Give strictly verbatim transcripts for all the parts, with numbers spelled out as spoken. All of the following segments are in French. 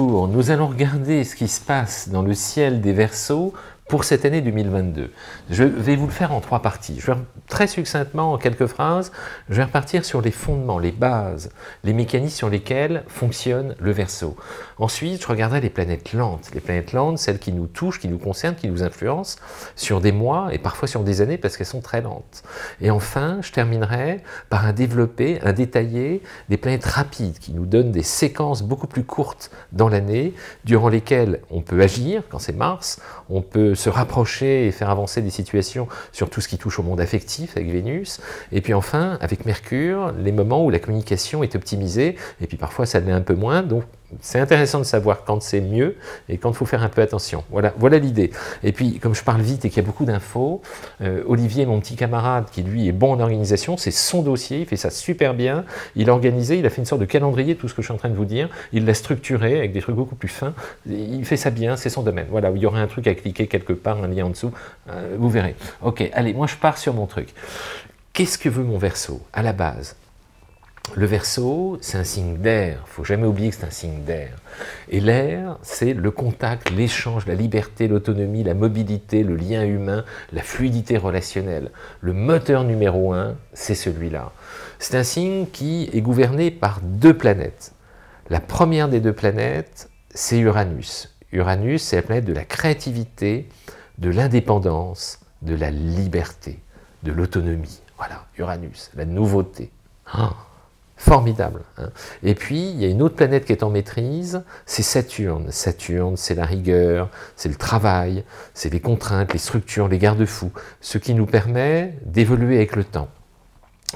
Bonjour, nous allons regarder ce qui se passe dans le ciel des Verseaux pour cette année deux mille vingt-deux. Je vais vous le faire en trois parties. Je vais très succinctement, en quelques phrases, je vais repartir sur les fondements, les bases, les mécanismes sur lesquels fonctionne le Verseau. Ensuite, je regarderai les planètes lentes. Les planètes lentes, celles qui nous touchent, qui nous concernent, qui nous influencent sur des mois et parfois sur des années parce qu'elles sont très lentes. Et enfin, je terminerai par un développé, un détaillé des planètes rapides qui nous donnent des séquences beaucoup plus courtes dans l'année, durant lesquelles on peut agir, quand c'est Mars, on peut se rapprocher et faire avancer des situations sur tout ce qui touche au monde affectif avec Vénus, et puis enfin avec Mercure, les moments où la communication est optimisée, et puis parfois ça l'est un peu moins, donc c'est intéressant de savoir quand c'est mieux et quand il faut faire un peu attention. Voilà, voilà l'idée. Et puis, comme je parle vite et qu'il y a beaucoup d'infos, euh, Olivier, mon petit camarade, qui lui est bon en organisation, c'est son dossier, il fait ça super bien, il a organisé, il a fait une sorte de calendrier, tout ce que je suis en train de vous dire, il l'a structuré avec des trucs beaucoup plus fins, il fait ça bien, c'est son domaine. Voilà, il y aura un truc à cliquer quelque part, un lien en dessous, euh, vous verrez. Ok, allez, moi je pars sur mon truc. Qu'est-ce que veut mon Verseau à la base? Le Verseau, c'est un signe d'air, il ne faut jamais oublier que c'est un signe d'air. Et l'air, c'est le contact, l'échange, la liberté, l'autonomie, la mobilité, le lien humain, la fluidité relationnelle. Le moteur numéro un, c'est celui-là. C'est un signe qui est gouverné par deux planètes. La première des deux planètes, c'est Uranus. Uranus, c'est la planète de la créativité, de l'indépendance, de la liberté, de l'autonomie. Voilà, Uranus, la nouveauté. Ah, formidable. Hein. Et puis, il y a une autre planète qui est en maîtrise, c'est Saturne. Saturne, c'est la rigueur, c'est le travail, c'est les contraintes, les structures, les garde-fous, ce qui nous permet d'évoluer avec le temps.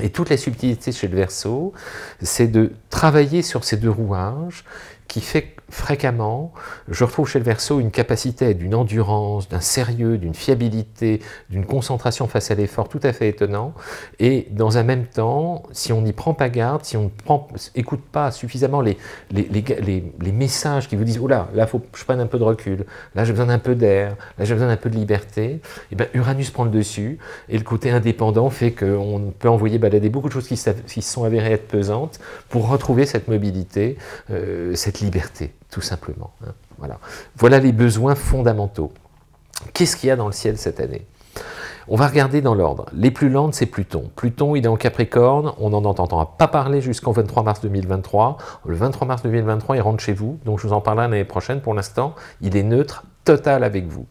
Et toute la subtilité chez le Verseau, c'est de travailler sur ces deux rouages qui fait fréquemment, je retrouve chez le Verseau une capacité, d'une endurance, d'un sérieux, d'une fiabilité, d'une concentration face à l'effort tout à fait étonnant. Et dans un même temps, si on n'y prend pas garde, si on n'écoute pas suffisamment les, les, les, les, les messages qui vous disent « Oh là, là, faut que je prenne un peu de recul, là, j'ai besoin d'un peu d'air, là, j'ai besoin d'un peu de liberté », et bien Uranus prend le dessus, et le côté indépendant fait qu'on peut envoyer balader beaucoup de choses qui se sont avérées être pesantes pour retrouver cette mobilité, euh, cette liberté, tout simplement. Voilà. Voilà les besoins fondamentaux. Qu'est-ce qu'il y a dans le ciel cette année? On va regarder dans l'ordre. Les plus lentes, c'est Pluton. Pluton, il est en Capricorne, on n'en entendra pas parler jusqu'au vingt-trois mars deux mille vingt-trois. Le vingt-trois mars deux mille vingt-trois, il rentre chez vous, donc je vous en parlerai l'année prochaine. Pour l'instant, il est neutre, total avec vous.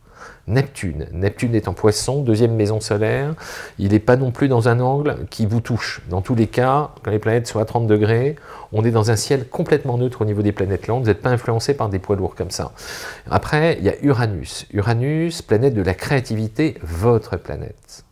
Neptune. Neptune est en Poissons, deuxième maison solaire, il n'est pas non plus dans un angle qui vous touche. Dans tous les cas, quand les planètes sont à trente degrés, on est dans un ciel complètement neutre au niveau des planètes lentes, vous n'êtes pas influencé par des poids lourds comme ça. Après, il y a Uranus. Uranus, planète de la créativité, votre planète.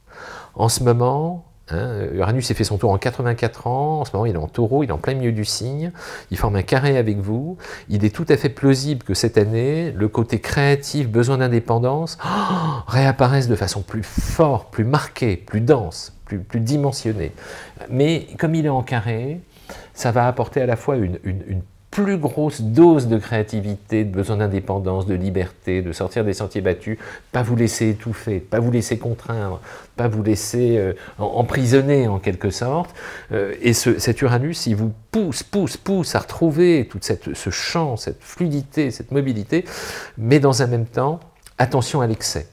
En ce moment, hein, Uranus a fait son tour en quatre-vingt-quatre ans, en ce moment il est en Taureau, il est en plein milieu du signe, il forme un carré avec vous, il est tout à fait plausible que cette année, le côté créatif, besoin d'indépendance, oh, réapparaisse de façon plus forte, plus marquée, plus dense, plus, plus dimensionnée. Mais comme il est en carré, ça va apporter à la fois une, une, une plus grosse dose de créativité, de besoin d'indépendance, de liberté, de sortir des sentiers battus, pas vous laisser étouffer, pas vous laisser contraindre, pas vous laisser euh, emprisonner en quelque sorte. Euh, et ce, cet Uranus, il vous pousse, pousse, pousse à retrouver tout ce champ, cette fluidité, cette mobilité, mais dans un même temps, attention à l'excès.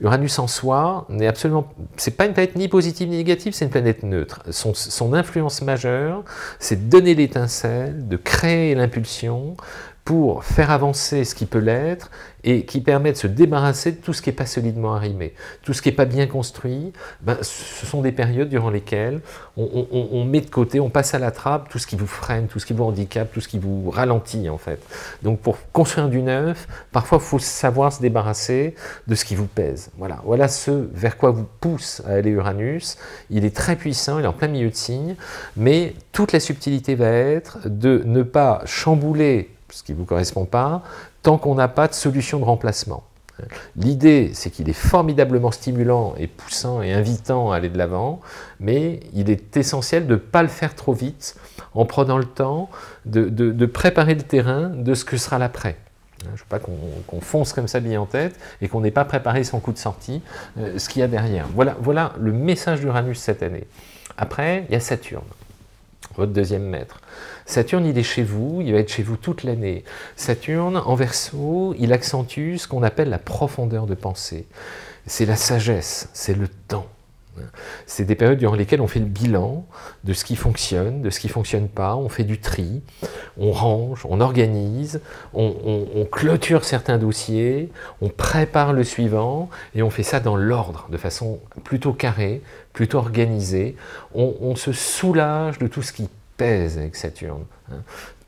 Uranus en soi n'est absolument, c'est pas une planète ni positive ni négative, c'est une planète neutre. Son, son influence majeure, c'est de donner l'étincelle, de créer l'impulsion pour faire avancer ce qui peut l'être et qui permet de se débarrasser de tout ce qui n'est pas solidement arrimé, tout ce qui n'est pas bien construit. Ben, ce sont des périodes durant lesquelles on, on, on met de côté, on passe à la trappe tout ce qui vous freine, tout ce qui vous handicape, tout ce qui vous ralentit en fait. Donc pour construire du neuf, parfois il faut savoir se débarrasser de ce qui vous pèse. Voilà, voilà ce vers quoi vous pousse à aller Uranus. Il est très puissant, il est en plein milieu de signe, mais toute la subtilité va être de ne pas chambouler ce qui ne vous correspond pas, tant qu'on n'a pas de solution de remplacement. L'idée, c'est qu'il est formidablement stimulant et poussant et invitant à aller de l'avant, mais il est essentiel de ne pas le faire trop vite, en prenant le temps de, de, de préparer le terrain de ce que sera l'après. Je ne veux pas qu'on qu'on fonce comme ça bille en tête et qu'on n'ait pas préparé son coup de sortie, euh, ce qu'il y a derrière. Voilà, voilà le message d'Uranus cette année. Après, il y a Saturne. votre deuxième maître. Saturne, il est chez vous, il va être chez vous toute l'année. Saturne, en Verseau, il accentue ce qu'on appelle la profondeur de pensée. C'est la sagesse, c'est le temps. C'est des périodes durant lesquelles on fait le bilan de ce qui fonctionne, de ce qui ne fonctionne pas, on fait du tri, on range, on organise, on, on, on clôture certains dossiers, on prépare le suivant, et on fait ça dans l'ordre, de façon plutôt carrée, plutôt organisée. On, on se soulage de tout ce qui pèse avec Saturne. Hein.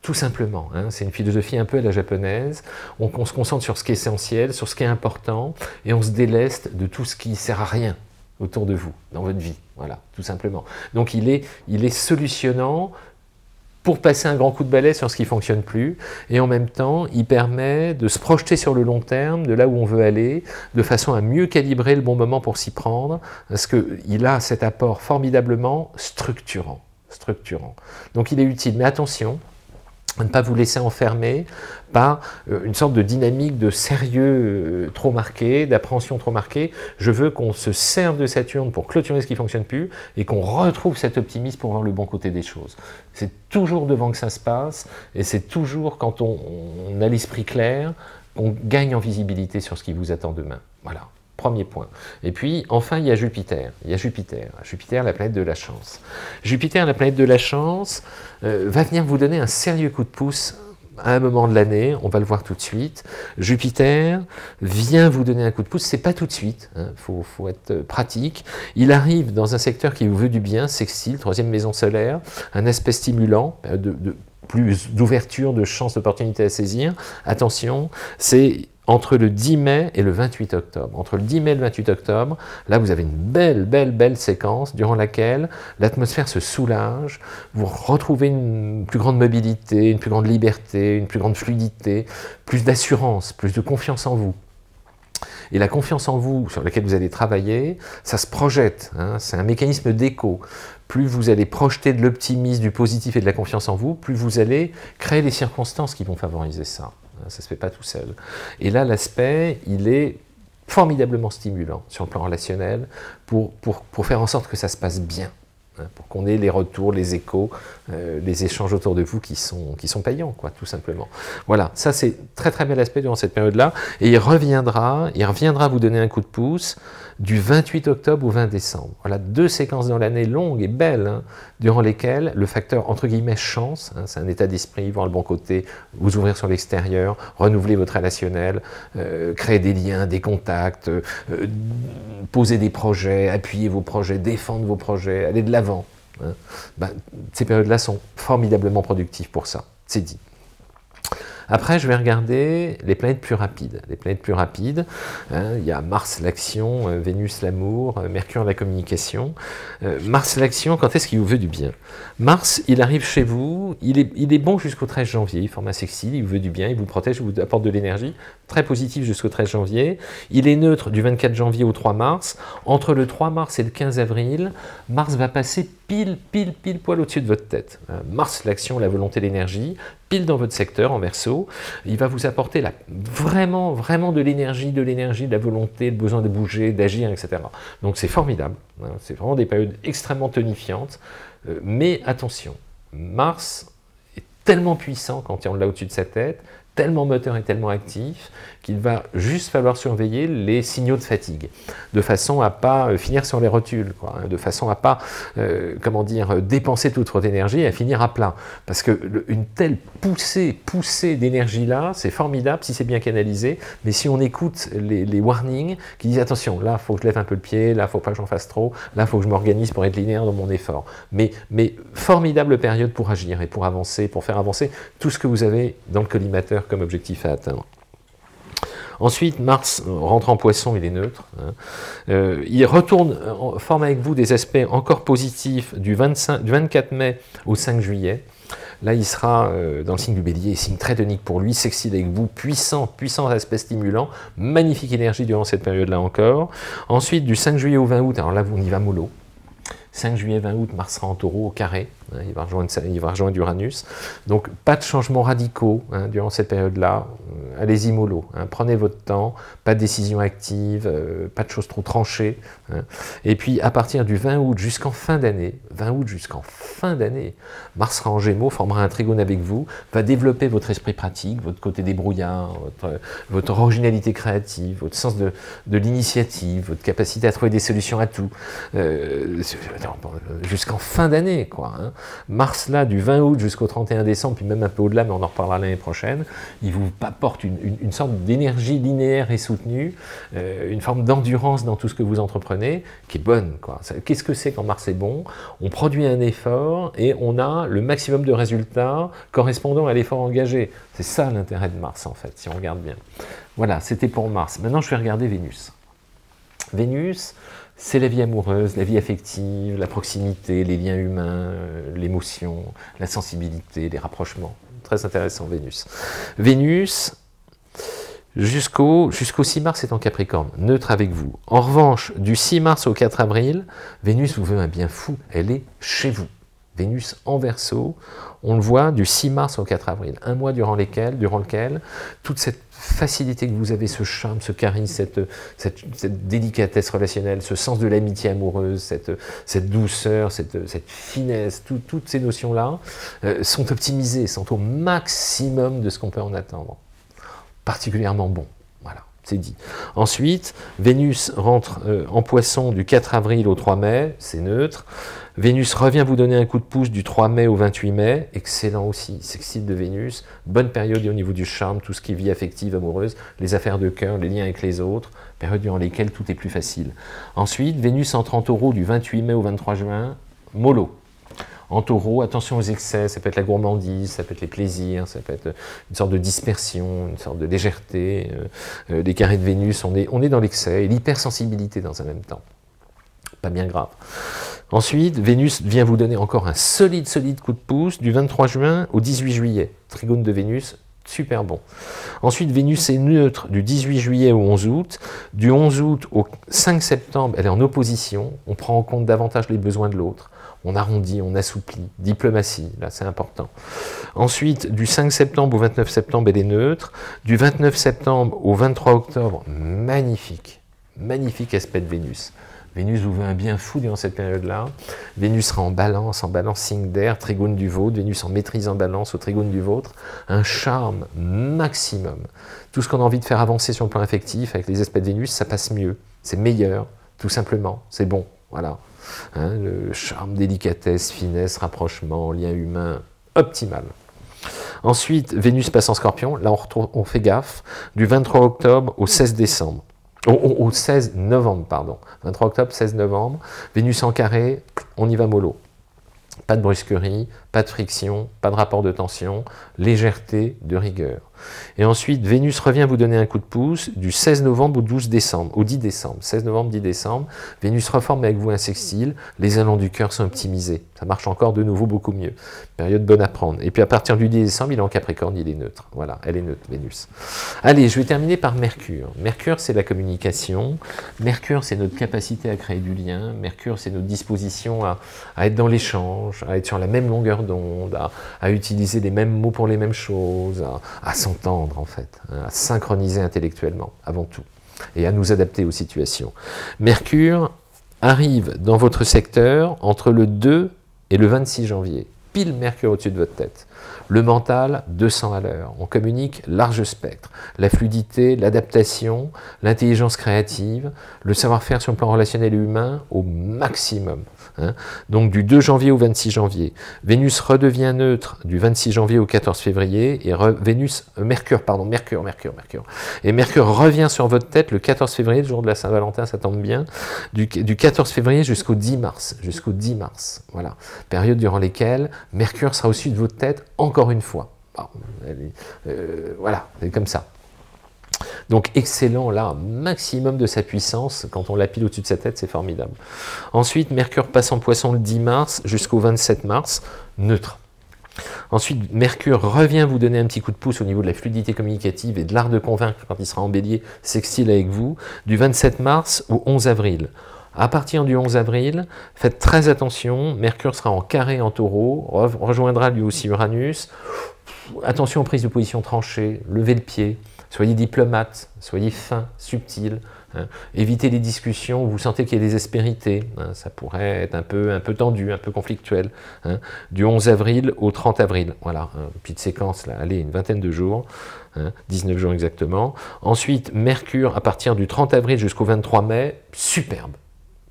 Tout simplement, hein, c'est une philosophie un peu à la japonaise, on, on se concentre sur ce qui est essentiel, sur ce qui est important, et on se déleste de tout ce qui ne sert à rien autour de vous, dans votre vie, voilà, tout simplement. Donc il est, il est solutionnant pour passer un grand coup de balai sur ce qui ne fonctionne plus, et en même temps, il permet de se projeter sur le long terme, de là où on veut aller, de façon à mieux calibrer le bon moment pour s'y prendre, parce qu'il a cet apport formidablement structurant, structurant. Donc il est utile, mais attention, à ne pas vous laisser enfermer par une sorte de dynamique de sérieux trop marqué, d'appréhension trop marquée. Je veux qu'on se serve de Saturne pour clôturer ce qui ne fonctionne plus et qu'on retrouve cet optimisme pour voir le bon côté des choses. C'est toujours devant que ça se passe et c'est toujours quand on, on a l'esprit clair qu'on gagne en visibilité sur ce qui vous attend demain. Voilà. Premier point. Et puis, enfin, il y a Jupiter. Il y a Jupiter. Jupiter, la planète de la chance. Jupiter, la planète de la chance, euh, va venir vous donner un sérieux coup de pouce à un moment de l'année, on va le voir tout de suite. Jupiter vient vous donner un coup de pouce, c'est pas tout de suite, hein. faut, faut être pratique. Il arrive dans un secteur qui vous veut du bien, sextile, troisième maison solaire, un aspect stimulant, de, de plus d'ouverture, de chance, d'opportunité à saisir. Attention, c'est entre le dix mai et le vingt-huit octobre. Entre le dix mai et le vingt-huit octobre, là vous avez une belle, belle, belle séquence durant laquelle l'atmosphère se soulage, vous retrouvez une plus grande mobilité, une plus grande liberté, une plus grande fluidité, plus d'assurance, plus de confiance en vous. Et la confiance en vous sur laquelle vous allez travailler, ça se projette, hein, c'est un mécanisme d'écho. Plus vous allez projeter de l'optimisme, du positif et de la confiance en vous, plus vous allez créer les circonstances qui vont favoriser ça. Ça ne se fait pas tout seul. Et là, l'aspect, il est formidablement stimulant sur le plan relationnel pour, pour, pour faire en sorte que ça se passe bien, hein, pour qu'on ait les retours, les échos, euh, les échanges autour de vous qui sont, qui sont payants, quoi, tout simplement. Voilà, ça c'est très très bel aspect durant cette période-là, et il reviendra, il reviendra vous donner un coup de pouce du vingt-huit octobre au vingt décembre. Voilà, deux séquences dans l'année longues et belles, hein, durant lesquelles le facteur, entre guillemets, chance, hein, c'est un état d'esprit, voir le bon côté, vous ouvrir sur l'extérieur, renouveler votre relationnel, euh, créer des liens, des contacts, euh, poser des projets, appuyer vos projets, défendre vos projets, aller de l'avant. Hein. Ben, ces périodes-là sont formidablement productives pour ça, c'est dit. Après, je vais regarder les planètes plus rapides. Les planètes plus rapides, hein, il y a Mars l'action, euh, Vénus l'amour, euh, Mercure la communication. Euh, Mars l'action, quand est-ce qu'il vous veut du bien? Mars, il arrive chez vous, il est, il est bon jusqu'au treize janvier, il forme un sextile, il vous veut du bien, il vous protège, il vous apporte de l'énergie, très positif jusqu'au treize janvier. Il est neutre du vingt-quatre janvier au trois mars. Entre le trois mars et le quinze avril, Mars va passer pile, pile, pile poil au-dessus de votre tête. Euh, Mars l'action, la volonté, l'énergie, pile dans votre secteur en Verseau, il va vous apporter la, vraiment, vraiment de l'énergie, de l'énergie, de la volonté, le besoin de bouger, d'agir, et cetera. Donc c'est formidable, hein, c'est vraiment des périodes extrêmement tonifiantes, euh, mais attention, Mars est tellement puissant quand on l'a au-dessus de sa tête, tellement moteur et tellement actif, qu'il va juste falloir surveiller les signaux de fatigue, de façon à ne pas finir sur les rotules, quoi, hein, de façon à ne pas euh, comment dire, dépenser toute votre énergie et à finir à plat. Parce qu'une telle poussée, poussée d'énergie-là, c'est formidable si c'est bien canalisé, mais si on écoute les, les warnings qui disent « attention, là, il faut que je lève un peu le pied, là, il ne faut pas que j'en fasse trop, là, il faut que je m'organise pour être linéaire dans mon effort ». Mais formidable période pour agir et pour avancer, pour faire avancer tout ce que vous avez dans le collimateur comme objectif à atteindre. Ensuite, Mars rentre en Poissons, il est neutre. Hein. Euh, il retourne, forme avec vous des aspects encore positifs du, vingt-cinq, du vingt-quatre mai au cinq juillet. Là, il sera euh, dans le signe du Bélier, signe très tonique pour lui, sextile avec vous, puissant, puissant aspect stimulant, magnifique énergie durant cette période-là encore. Ensuite, du cinq juillet au vingt août, alors là, on y va mollo. cinq juillet, vingt août, Mars sera en Taureau au carré, hein, il va rejoindre, il va rejoindre Uranus. Donc, pas de changements radicaux hein, durant cette période-là. Euh, allez-y mollo, hein, prenez votre temps, pas de décision active, euh, pas de choses trop tranchées. Hein. Et puis à partir du vingt août jusqu'en fin d'année, vingt août jusqu'en fin d'année, Mars sera en Gémeaux, formera un trigone avec vous, va développer votre esprit pratique, votre côté débrouillard, votre, votre originalité créative, votre sens de, de l'initiative, votre capacité à trouver des solutions à tout, euh, jusqu'en fin d'année, quoi. Hein. Mars là, du vingt août jusqu'au trente et un décembre, puis même un peu au-delà, mais on en reparlera l'année prochaine, il vous apporte une, une, une sorte d'énergie linéaire et soutenue, euh, une forme d'endurance dans tout ce que vous entreprenez, qui est bonne, quoi. Qu'est-ce que c'est quand Mars est bon? On produit un effort et on a le maximum de résultats correspondant à l'effort engagé. C'est ça l'intérêt de Mars, en fait, si on regarde bien. Voilà, c'était pour Mars. Maintenant, je vais regarder Vénus. Vénus, c'est la vie amoureuse, la vie affective, la proximité, les liens humains, euh, l'émotion, la sensibilité, les rapprochements. Très intéressant, Vénus. Vénus, jusqu'au jusqu'au six mars, est en Capricorne, neutre avec vous. En revanche, du six mars au quatre avril, Vénus vous veut un bien fou, elle est chez vous. Vénus en Verseau, on le voit du six mars au quatre avril, un mois durant, lesquels, durant lequel toute cette facilité que vous avez, ce charme, ce charisme, cette, cette, cette délicatesse relationnelle, ce sens de l'amitié amoureuse, cette, cette douceur, cette, cette finesse, tout, toutes ces notions-là euh, sont optimisées, sont au maximum de ce qu'on peut en attendre. Particulièrement bon, voilà. C'est dit. Ensuite, Vénus rentre euh, en Poissons du quatre avril au trois mai, c'est neutre. Vénus revient vous donner un coup de pouce du trois mai au vingt-huit mai, excellent aussi, sextile de Vénus, bonne période au niveau du charme, tout ce qui est vie affective, amoureuse, les affaires de cœur, les liens avec les autres, période durant lesquelles tout est plus facile. Ensuite, Vénus entre en Taureau du vingt-huit mai au vingt-trois juin, mollo. En Taureau, attention aux excès, ça peut être la gourmandise, ça peut être les plaisirs, ça peut être une sorte de dispersion, une sorte de légèreté, euh, euh, des carrés de Vénus, on est, on est dans l'excès, et l'hypersensibilité dans un même temps. Pas bien grave. Ensuite, Vénus vient vous donner encore un solide, solide coup de pouce du vingt-trois juin au dix-huit juillet. Trigone de Vénus, super bon. Ensuite, Vénus est neutre du dix-huit juillet au onze août. Du onze août au cinq septembre, elle est en opposition, on prend en compte davantage les besoins de l'autre. On arrondit, on assouplit, diplomatie, là c'est important. Ensuite, du cinq septembre au vingt-neuf septembre, elle est neutre. Du vingt-neuf septembre au vingt-trois octobre, magnifique, magnifique aspect de Vénus. Vénus vous veut un bien fou durant cette période-là. Vénus sera en balance, en balance signe d'air, trigone du vôtre, Vénus en maîtrise en balance, au trigone du vôtre, un charme maximum. Tout ce qu'on a envie de faire avancer sur le plan affectif, avec les aspects de Vénus, ça passe mieux, c'est meilleur, tout simplement, c'est bon, voilà. Hein, le charme, délicatesse, finesse, rapprochement, lien humain, optimal. Ensuite, Vénus passe en Scorpion, là on, retrouve, on fait gaffe, du vingt-trois octobre au seize décembre, au, au, au seize novembre, pardon, vingt-trois octobre, seize novembre, Vénus en carré, on y va mollo. Pas de brusquerie, pas de friction, pas de rapport de tension, légèreté, de rigueur. Et ensuite, Vénus revient vous donner un coup de pouce du seize novembre au douze décembre, au dix décembre. seize novembre, dix décembre, Vénus reforme avec vous un sextile, les allants du cœur sont optimisés. Ça marche encore de nouveau beaucoup mieux. Période bonne à prendre. Et puis à partir du dix décembre, il est en Capricorne, il est neutre. Voilà, elle est neutre, Vénus. Allez, je vais terminer par Mercure. Mercure, c'est la communication. Mercure, c'est notre capacité à créer du lien. Mercure, c'est notre disposition à, à être dans l'échange, à être sur la même longueur d'onde, à, à utiliser les mêmes mots pour les mêmes choses, à, à s'entendre en fait, hein, à synchroniser intellectuellement avant tout, et à nous adapter aux situations. Mercure arrive dans votre secteur entre le deux et le vingt-six janvier, pile Mercure au-dessus de votre tête. Le mental, deux cents à l'heure, on communique large spectre, la fluidité, l'adaptation, l'intelligence créative, le savoir-faire sur le plan relationnel et humain au maximum. Hein. Donc du deux janvier au vingt-six janvier, Vénus redevient neutre du vingt-six janvier au quatorze février, et re, Vénus, euh, Mercure, pardon, Mercure, Mercure, Mercure, et Mercure revient sur votre tête le quatorze février, le jour de la Saint-Valentin, ça tombe bien, du, du quatorze février jusqu'au dix mars, jusqu'au dix mars, voilà, période durant lesquelles Mercure sera au-dessus de votre tête encore une fois, bon, allez, euh, voilà, c'est comme ça. Donc excellent là, maximum de sa puissance, quand on la pile au-dessus de sa tête, c'est formidable. Ensuite, Mercure passe en Poissons le dix mars jusqu'au vingt-sept mars, neutre. Ensuite, Mercure revient vous donner un petit coup de pouce au niveau de la fluidité communicative et de l'art de convaincre quand il sera en Bélier, sextile avec vous, du vingt-sept mars au onze avril. À partir du onze avril, faites très attention, Mercure sera en carré en taureau, rejoindra lui aussi Uranus. Attention aux prises de position tranchées, levez le pied, soyez diplomate, soyez fin, subtil, hein. Évitez les discussions où vous sentez qu'il y a des aspérités, hein. Ça pourrait être un peu, un peu tendu, un peu conflictuel, hein. Du onze avril au trente avril, voilà, hein. Petite séquence, là, allez, une vingtaine de jours, hein, dix-neuf jours exactement. Ensuite, Mercure, à partir du trente avril jusqu'au vingt-trois mai, superbe.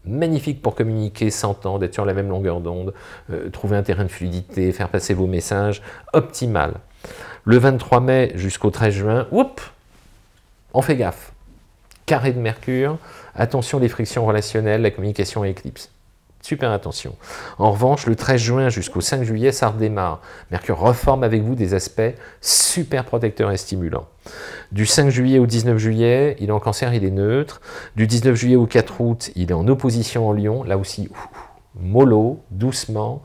Magnifique pour communiquer, s'entendre, d'être sur la même longueur d'onde, euh, trouver un terrain de fluidité, faire passer vos messages, optimal. Le vingt-trois mai jusqu'au treize juin, oups, on fait gaffe. Carré de Mercure, attention les frictions relationnelles, la communication éclipse. Super attention. En revanche, le treize juin jusqu'au cinq juillet, ça redémarre. Mercure reforme avec vous des aspects super protecteurs et stimulants. Du cinq juillet au dix-neuf juillet, il est en cancer, il est neutre. Du dix-neuf juillet au quatre août, il est en opposition en Lion. Là aussi, ouf, mollo, doucement,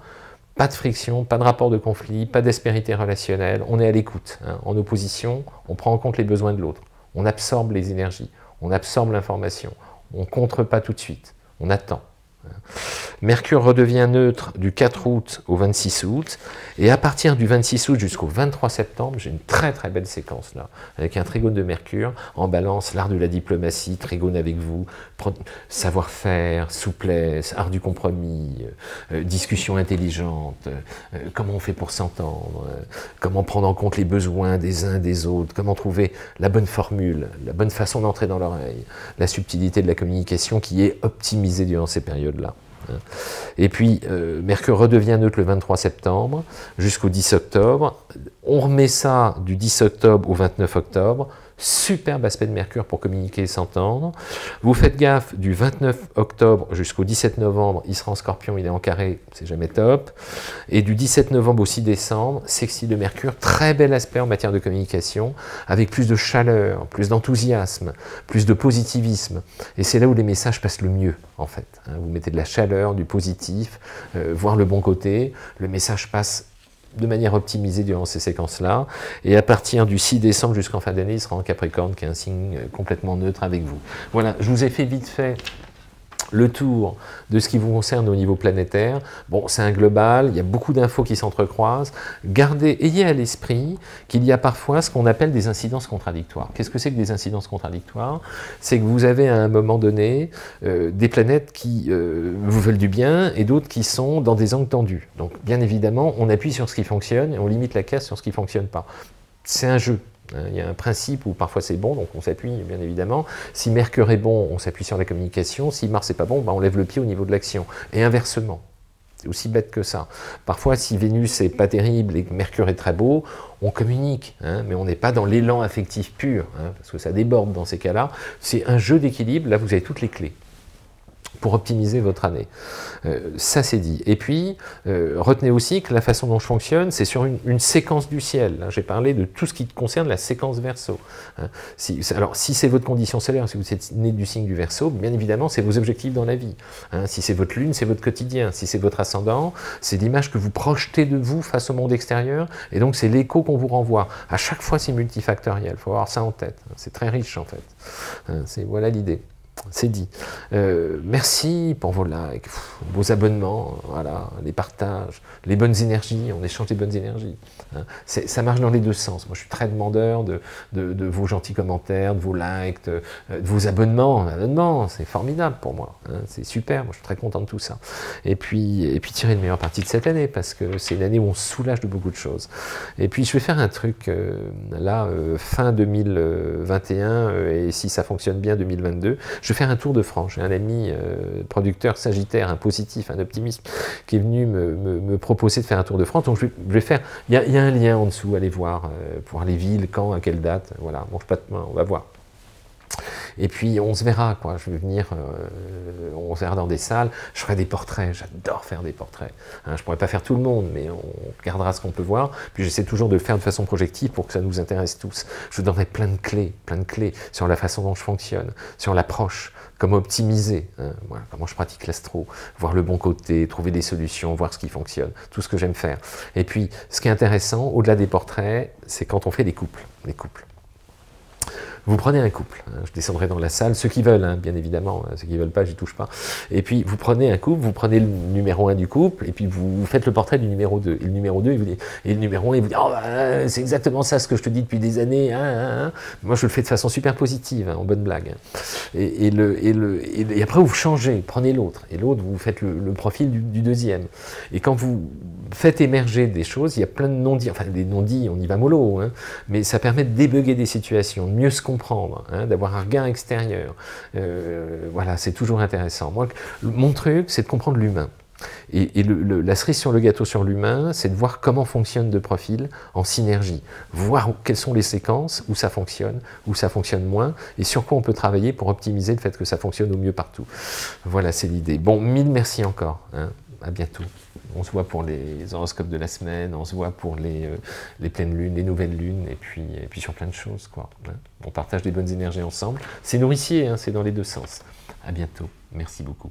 pas de friction, pas de rapport de conflit, pas d'aspérité relationnelle. On est à l'écoute, hein. En opposition, on prend en compte les besoins de l'autre. On absorbe les énergies, on absorbe l'information. On ne contre pas tout de suite, on attend. Mercure redevient neutre du quatre août au vingt-six août, et à partir du vingt-six août jusqu'au vingt-trois septembre, j'ai une très très belle séquence là, avec un trigone de Mercure, en balance, l'art de la diplomatie, trigone avec vous, savoir-faire, souplesse, art du compromis, euh, discussion intelligente, euh, comment on fait pour s'entendre, euh, comment prendre en compte les besoins des uns des autres, comment trouver la bonne formule, la bonne façon d'entrer dans l'oreille, la subtilité de la communication qui est optimisée durant ces périodes là. Et puis, euh, Mercure redevient neutre le vingt-trois septembre jusqu'au dix octobre. On remet ça du dix octobre au vingt-neuf octobre. Superbe aspect de Mercure pour communiquer et s'entendre. Vous faites gaffe, du vingt-neuf octobre jusqu'au dix-sept novembre, il sera en Scorpion, il est en carré, c'est jamais top. Et du dix-sept novembre au six décembre, sextile de Mercure, très bel aspect en matière de communication, avec plus de chaleur, plus d'enthousiasme, plus de positivisme. Et c'est là où les messages passent le mieux, en fait. Vous mettez de la chaleur, du positif, euh, voir le bon côté, le message passe de manière optimisée durant ces séquences-là, et à partir du six décembre jusqu'en fin d'année, il sera en Capricorne, qui est un signe complètement neutre avec vous. Voilà, je vous ai fait vite fait le tour de ce qui vous concerne au niveau planétaire. Bon, c'est un global, il y a beaucoup d'infos qui s'entrecroisent. Gardez, ayez à l'esprit qu'il y a parfois ce qu'on appelle des incidences contradictoires. Qu'est-ce que c'est que des incidences contradictoires? C'est que vous avez à un moment donné euh, des planètes qui euh, vous veulent du bien et d'autres qui sont dans des angles tendus. Donc, bien évidemment, on appuie sur ce qui fonctionne et on limite la casse sur ce qui ne fonctionne pas. C'est un jeu. Il y a un principe où parfois c'est bon, donc on s'appuie bien évidemment. Si Mercure est bon, on s'appuie sur la communication. Si Mars n'est pas bon, ben on lève le pied au niveau de l'action. Et inversement, c'est aussi bête que ça. Parfois, si Vénus n'est pas terrible et que Mercure est très beau, on communique, hein, mais on n'est pas dans l'élan affectif pur, hein, parce que ça déborde dans ces cas-là. C'est un jeu d'équilibre, là vous avez toutes les clés pour optimiser votre année. Euh, ça c'est dit. Et puis, euh, retenez aussi que la façon dont je fonctionne, c'est sur une, une séquence du ciel. Hein. J'ai parlé de tout ce qui concerne la séquence Verseau. Hein. Si, alors, si c'est votre condition solaire, si vous êtes né du signe du Verseau, bien évidemment, c'est vos objectifs dans la vie. Hein. Si c'est votre lune, c'est votre quotidien. Si c'est votre ascendant, c'est l'image que vous projetez de vous face au monde extérieur, et donc c'est l'écho qu'on vous renvoie. À chaque fois, c'est multifactoriel. Il faut avoir ça en tête. C'est très riche, en fait. Hein, c'est, voilà l'idée. C'est dit. Euh, merci pour vos likes, vos abonnements, voilà, les partages, les bonnes énergies, on échange les bonnes énergies. Hein. Ça marche dans les deux sens. Moi, je suis très demandeur de, de, de vos gentils commentaires, de vos likes, de, de vos abonnements. Abonnements, c'est formidable pour moi. Hein. C'est super, moi, je suis très content de tout ça. Et puis, et puis tirez une meilleure partie de cette année, parce que c'est une année où on se soulage de beaucoup de choses. Et puis, je vais faire un truc, euh, là, euh, fin deux mille vingt et un, euh, et si ça fonctionne bien, deux mille vingt-deux, je vais faire un tour de France. J'ai un ami euh, producteur Sagittaire, un positif, un optimiste, qui est venu me, me, me proposer de faire un tour de France. Donc je vais, je vais faire. Il y, y a un lien en dessous, allez voir euh, pour les villes, quand, à quelle date. Voilà, mange pas de pain, on va voir. Et puis on se verra, quoi. Je vais venir, euh, on se verra dans des salles, je ferai des portraits, j'adore faire des portraits. Hein, je ne pourrais pas faire tout le monde, mais on regardera ce qu'on peut voir. Puis j'essaie toujours de le faire de façon projective pour que ça nous intéresse tous. Je vous donnerai plein de clés, plein de clés sur la façon dont je fonctionne, sur l'approche, comment optimiser, hein, voilà, comment je pratique l'astro, voir le bon côté, trouver des solutions, voir ce qui fonctionne, tout ce que j'aime faire. Et puis ce qui est intéressant, au-delà des portraits, c'est quand on fait des couples, des couples. Vous prenez un couple, hein, je descendrai dans la salle, ceux qui veulent, hein, bien évidemment, hein, ceux qui ne veulent pas, j'y touche pas. Et puis vous prenez un couple, vous prenez le numéro un du couple, et puis vous, vous faites le portrait du numéro deux. Et le numéro deux, il vous dit, et le numéro un, il vous dit, oh, bah, c'est exactement ça ce que je te dis depuis des années. Hein, hein, hein. Moi, je le fais de façon super positive, hein, en bonne blague. Hein. Et, et, le, et, le, et, et après, vous changez, prenez l'autre. Et l'autre, vous faites le, le profil du, du deuxième. Et quand vous faites émerger des choses, il y a plein de non-dits, enfin des non-dits, on y va mollo, hein, mais ça permet de débugger des situations, de mieux se comprendre, hein, d'avoir un regard extérieur. Euh, voilà, c'est toujours intéressant. Moi, mon truc, c'est de comprendre l'humain. Et, et le, le, la cerise sur le gâteau sur l'humain, c'est de voir comment fonctionne deux profils en synergie, voir quelles sont les séquences, où ça fonctionne, où ça fonctionne moins, et sur quoi on peut travailler pour optimiser le fait que ça fonctionne au mieux partout. Voilà, c'est l'idée. Bon, mille merci encore, hein. À bientôt. On se voit pour les horoscopes de la semaine, on se voit pour les, euh, les pleines lunes, les nouvelles lunes, et puis, et puis sur plein de choses, quoi, hein. On partage des bonnes énergies ensemble, c'est nourricier, hein, c'est dans les deux sens. À bientôt, merci beaucoup.